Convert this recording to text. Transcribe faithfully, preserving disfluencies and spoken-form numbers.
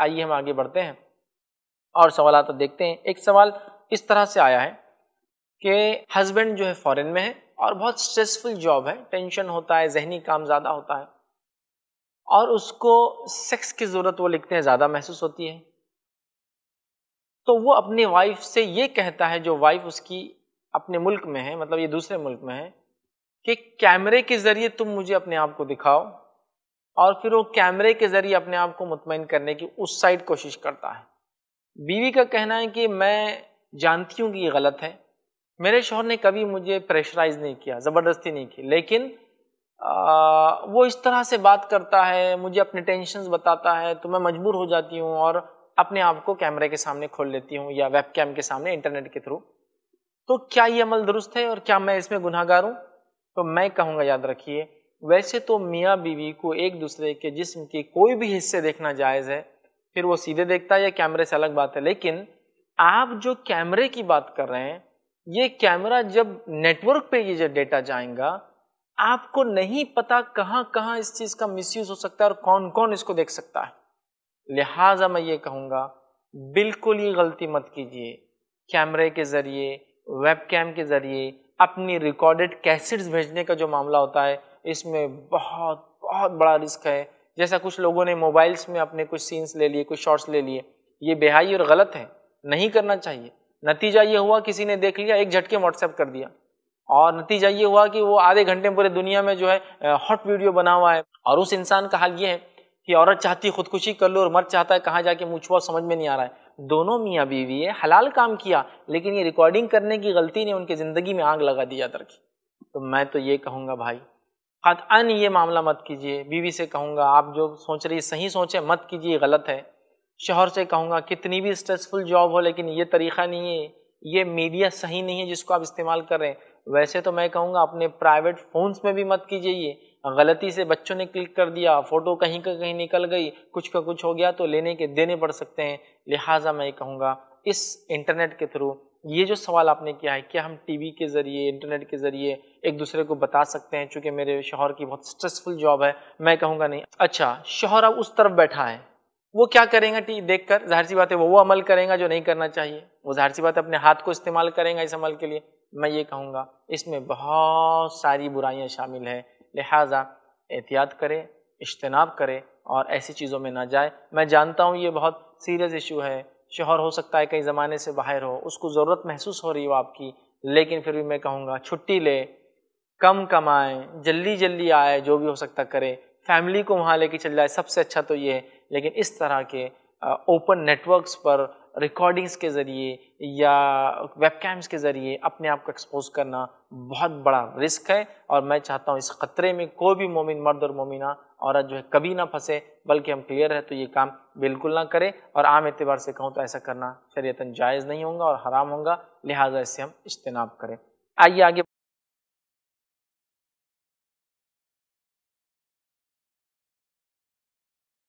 आइए हम आगे बढ़ते हैं और सवाल तो देखते हैं। एक सवाल इस तरह से आया है कि हस्बैंड जो है फॉरेन में है और बहुत स्ट्रेसफुल जॉब है, टेंशन होता है, जहनी काम ज़्यादा होता है और उसको सेक्स की ज़रूरत वो लिखते हैं ज़्यादा महसूस होती है। तो वो अपनी वाइफ से ये कहता है, जो वाइफ उसकी अपने मुल्क में है, मतलब ये दूसरे मुल्क में है, कि कैमरे के ज़रिए तुम मुझे अपने आप को दिखाओ। और फिर वो कैमरे के ज़रिए अपने आप को मुतमईन करने की उस साइड कोशिश करता है। बीवी का कहना है कि मैं जानती हूँ कि ये गलत है, मेरे शौहर ने कभी मुझे प्रेशराइज़ नहीं किया, ज़बरदस्ती नहीं की, लेकिन आ, वो इस तरह से बात करता है, मुझे अपने टेंशन्स बताता है, तो मैं मजबूर हो जाती हूँ और अपने आप को कैमरे के सामने खोल लेती हूँ या वेबकैम के सामने इंटरनेट के थ्रू। तो क्या ये अमल दुरुस्त है और क्या मैं इसमें गुनहगार हूँ? तो मैं कहूँगा याद रखिए, वैसे तो मियाँ बीवी को एक दूसरे के जिस्म के कोई भी हिस्से देखना जायज़ है, फिर वो सीधे देखता है या कैमरे से, अलग बात है। लेकिन आप जो कैमरे की बात कर रहे हैं, ये कैमरा जब नेटवर्क पे ये जो डेटा जाएगा, आपको नहीं पता कहाँ कहाँ इस चीज़ का मिसयूज हो सकता है और कौन कौन इसको देख सकता है। लिहाजा मैं ये कहूँगा, बिल्कुल ये गलती मत कीजिए, कैमरे के ज़रिए, वेबकैम के ज़रिए अपनी रिकॉर्डेड कैसेट्स भेजने का जो मामला होता है, इसमें बहुत बहुत बड़ा रिस्क है। जैसा कुछ लोगों ने मोबाइल्स में अपने कुछ सीन्स ले लिए, कुछ शॉट्स ले लिए, ये बेहाई और गलत है, नहीं करना चाहिए। नतीजा ये हुआ किसी ने देख लिया, एक झटके व्हाट्सएप कर दिया, और नतीजा ये हुआ कि वो आधे घंटे में पूरे दुनिया में जो है हॉट वीडियो बना हुआ है। और उस इंसान का हाल ये है कि औरत चाहती खुदकुशी कर लो और मर्द चाहता है कहाँ जाके मुँह छुआ, समझ में नहीं आ रहा है। दोनों मियाँ बीवी है, हलाल काम किया, लेकिन ये रिकॉर्डिंग करने की गलती ने उनकी ज़िंदगी में आग लगा दी याद रखी। तो मैं तो ये कहूँगा भाई, क़तअन ये मामला मत कीजिए। बीवी से कहूँगा आप जो सोच रही सही सोचें, मत कीजिए, गलत है। शोहर से कहूँगा कितनी भी स्ट्रेसफुल जॉब हो, लेकिन ये तरीक़ा नहीं है, ये मीडिया सही नहीं है जिसको आप इस्तेमाल कर रहे हैं। वैसे तो मैं कहूँगा अपने प्राइवेट फ़ोन्स में भी मत कीजिए, ये गलती से बच्चों ने क्लिक कर दिया, फ़ोटो कहीं का कहीं निकल गई, कुछ का कुछ हो गया, तो लेने के देने पड़ सकते हैं। लिहाजा मैं कहूँगा इस इंटरनेट के थ्रू, ये जो सवाल आपने किया है, क्या हम टीवी के ज़रिए, इंटरनेट के ज़रिए एक दूसरे को बता सकते हैं? चूँकि मेरे शोहर की बहुत स्ट्रेसफुल जॉब है, मैं कहूँगा नहीं। अच्छा, शोहर अब उस तरफ बैठा है, वो क्या करेंगे टी देखकर? जाहिर सी बात है वो वो अमल करेंगे जो नहीं करना चाहिए, वो जाहिर सी बात अपने हाथ को इस्तेमाल करेंगे इस अमल के लिए। मैं ये कहूँगा इसमें बहुत सारी बुराइयाँ शामिल है, लिहाजा एहतियात करें, इज्तनाब करें और ऐसी चीज़ों में ना जाए। मैं जानता हूँ ये बहुत सीरियस इशू है, शोहर हो सकता है कई ज़माने से बाहर हो, उसको ज़रूरत महसूस हो रही हो आपकी, लेकिन फिर भी मैं कहूँगा छुट्टी ले, कम कमाएं, जल्दी जल्दी आए, जो भी हो सकता करें, फैमिली को वहाँ लेके चल जाए, सबसे अच्छा तो ये है। लेकिन इस तरह के ओपन नेटवर्क्स पर रिकॉर्डिंग्स के ज़रिए या वेबकैम्स के ज़रिए अपने आप को एक्सपोज करना बहुत बड़ा रिस्क है। और मैं चाहता हूँ इस ख़तरे में कोई भी मोमिन मर्द और मोमिना औरत जो है कभी ना फंसे, बल्कि हम क्लियर है तो ये काम बिल्कुल ना करें। और आम एतबार से कहूँ तो ऐसा करना शरीयतन जायज़ नहीं होगा और हराम होगा, लिहाजा इससे हम इज्तनाब करें। आइए आगे